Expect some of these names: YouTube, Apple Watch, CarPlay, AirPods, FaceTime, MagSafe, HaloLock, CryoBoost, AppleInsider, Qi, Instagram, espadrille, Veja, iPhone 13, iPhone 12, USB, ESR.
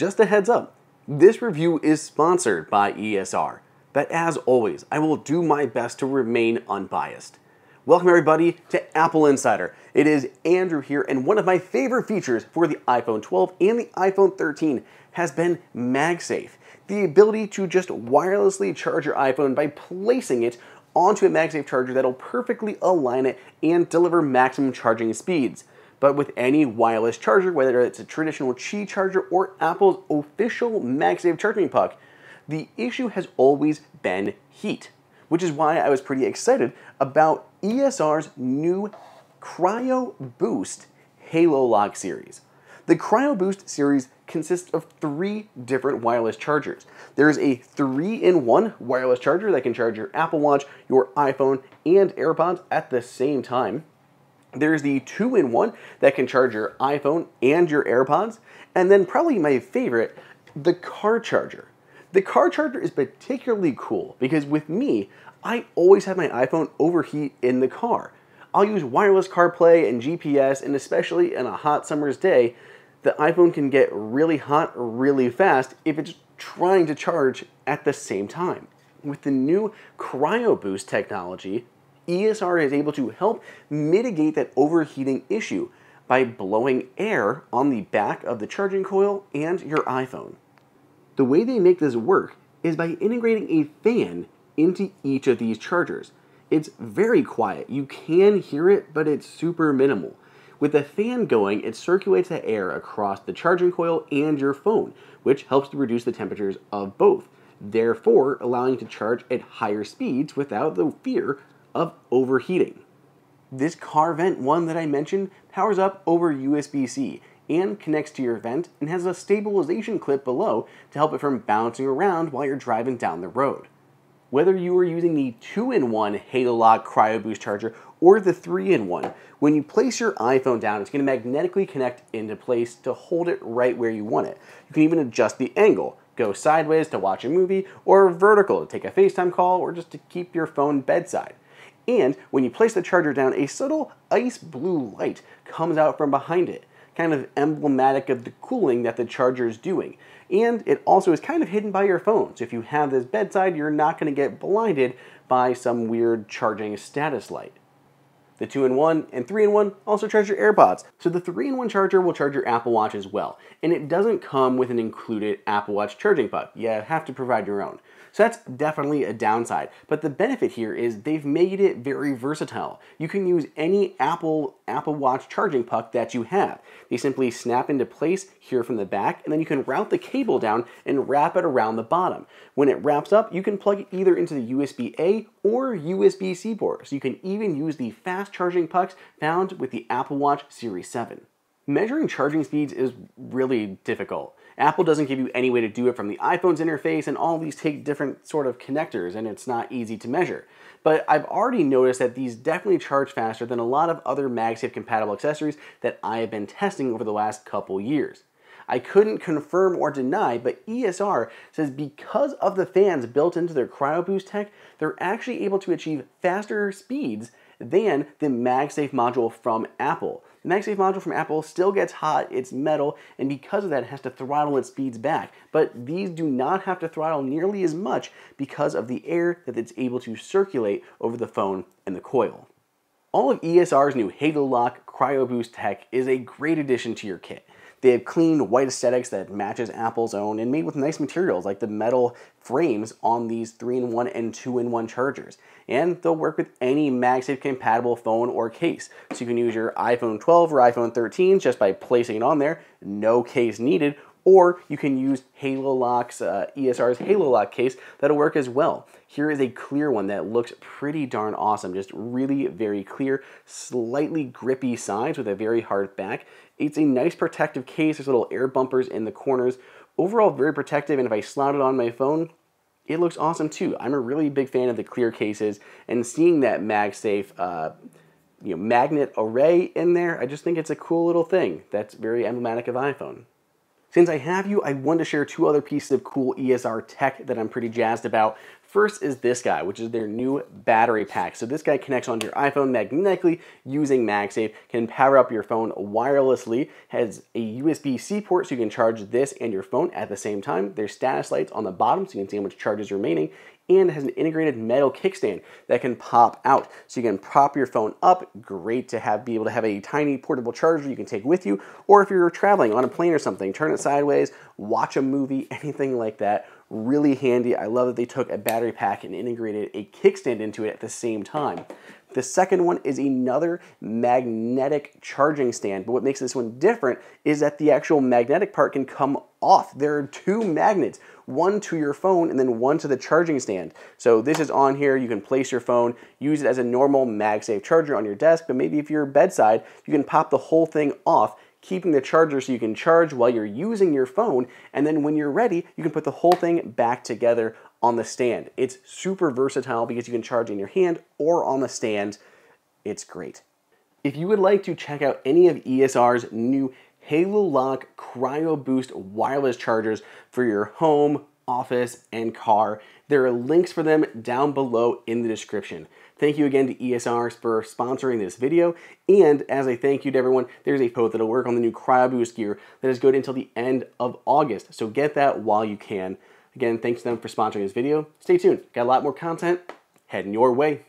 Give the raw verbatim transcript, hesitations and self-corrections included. Just a heads up, this review is sponsored by E S R, but as always, I will do my best to remain unbiased. Welcome everybody to Apple Insider. It is Andrew here, and one of my favorite features for the iPhone twelve and the iPhone thirteen has been MagSafe. The ability to just wirelessly charge your iPhone by placing it onto a MagSafe charger that'll perfectly align it and deliver maximum charging speeds. But with any wireless charger, whether it's a traditional Qi charger or Apple's official MagSafe charging puck, the issue has always been heat, which is why I was pretty excited about E S R's new CryoBoost HaloLock series. The CryoBoost series consists of three different wireless chargers. There is a three in one wireless charger that can charge your Apple Watch, your iPhone, and AirPods at the same time. There's the two in one that can charge your iPhone and your AirPods. And then probably my favorite, the car charger. The car charger is particularly cool because with me, I always have my iPhone overheat in the car. I'll use wireless CarPlay and G P S, and especially on a hot summer's day, the iPhone can get really hot really fast if it's trying to charge at the same time. With the new CryoBoost technology, E S R is able to help mitigate that overheating issue by blowing air on the back of the charging coil and your iPhone. The way they make this work is by integrating a fan into each of these chargers. It's very quiet. You can hear it, but it's super minimal. With the fan going, it circulates the air across the charging coil and your phone, which helps to reduce the temperatures of both, therefore allowing you to charge at higher speeds without the fear of overheating. This car vent one that I mentioned powers up over U S B C and connects to your vent and has a stabilization clip below to help it from bouncing around while you're driving down the road. Whether you are using the two in one HaloLock CryoBoost charger or the three in one, when you place your iPhone down, it's going to magnetically connect into place to hold it right where you want it. You can even adjust the angle. Go sideways to watch a movie, or vertical to take a FaceTime call, or just to keep your phone bedside. And when you place the charger down, a subtle ice blue light comes out from behind it, kind of emblematic of the cooling that the charger is doing. And it also is kind of hidden by your phone, so if you have this bedside, you're not going to get blinded by some weird charging status light. The two in one and three in one also charge your AirPods. So the three in one charger will charge your Apple Watch as well. And it doesn't come with an included Apple Watch charging puck. You have to provide your own. So that's definitely a downside. But the benefit here is they've made it very versatile. You can use any Apple Apple Watch charging puck that you have. They simply snap into place here from the back, and then you can route the cable down and wrap it around the bottom. When it wraps up, you can plug it either into the U S B A or U S B C port. So you can even use the fast charging pucks found with the Apple Watch Series seven. Measuring charging speeds is really difficult. Apple doesn't give you any way to do it from the iPhone's interface, and all these take different sort of connectors, and it's not easy to measure. But I've already noticed that these definitely charge faster than a lot of other MagSafe compatible accessories that I have been testing over the last couple years. I couldn't confirm or deny, but E S R says because of the fans built into their CryoBoost tech, they're actually able to achieve faster speeds than the MagSafe module from Apple. The MagSafe module from Apple still gets hot, it's metal, and because of that it has to throttle its speeds back. But these do not have to throttle nearly as much because of the air that it's able to circulate over the phone and the coil. All of E S R's new HaloLock CryoBoost tech is a great addition to your kit. They have clean white aesthetics that matches Apple's own and made with nice materials like the metal frames on these three in one and two in one chargers. And they'll work with any MagSafe compatible phone or case. So you can use your iPhone twelve or iPhone thirteen just by placing it on there, no case needed, or you can use HaloLock's, uh, E S R's HaloLock case that'll work as well. Here is a clear one that looks pretty darn awesome, just really very clear, slightly grippy sides with a very hard back. It's a nice protective case, there's little air bumpers in the corners. Overall very protective, and if I slot it on my phone, it looks awesome too. I'm a really big fan of the clear cases, and seeing that MagSafe uh, you know, magnet array in there, I just think it's a cool little thing that's very emblematic of iPhone. Since I have you, I want to share two other pieces of cool E S R tech that I'm pretty jazzed about. First is this guy, which is their new battery pack. So this guy connects onto your iPhone magnetically using MagSafe, can power up your phone wirelessly, has a U S B C port so you can charge this and your phone at the same time. There's status lights on the bottom so you can see how much charge is remaining, and has an integrated metal kickstand that can pop out. So you can prop your phone up. Great to have, be able to have a tiny portable charger you can take with you, or if you're traveling on a plane or something, turn it sideways, watch a movie, anything like that. Really handy. I love that they took a battery pack and integrated a kickstand into it at the same time. The second one is another magnetic charging stand, but what makes this one different is that the actual magnetic part can come off. There are two magnets, one to your phone and then one to the charging stand. So this is on here, you can place your phone, use it as a normal MagSafe charger on your desk, but maybe if you're bedside, you can pop the whole thing off, keeping the charger so you can charge while you're using your phone, and then when you're ready, you can put the whole thing back together on the stand. It's super versatile because you can charge in your hand or on the stand. It's great. If you would like to check out any of E S R's new HaloLock CryoBoost wireless chargers for your home, office, and car, there are links for them down below in the description. Thank you again to E S R for sponsoring this video, and as a thank you to everyone, there's a code that'll work on the new CryoBoost gear that is good until the end of August, so get that while you can. Again, thanks to them for sponsoring this video. Stay tuned, got a lot more content heading your way.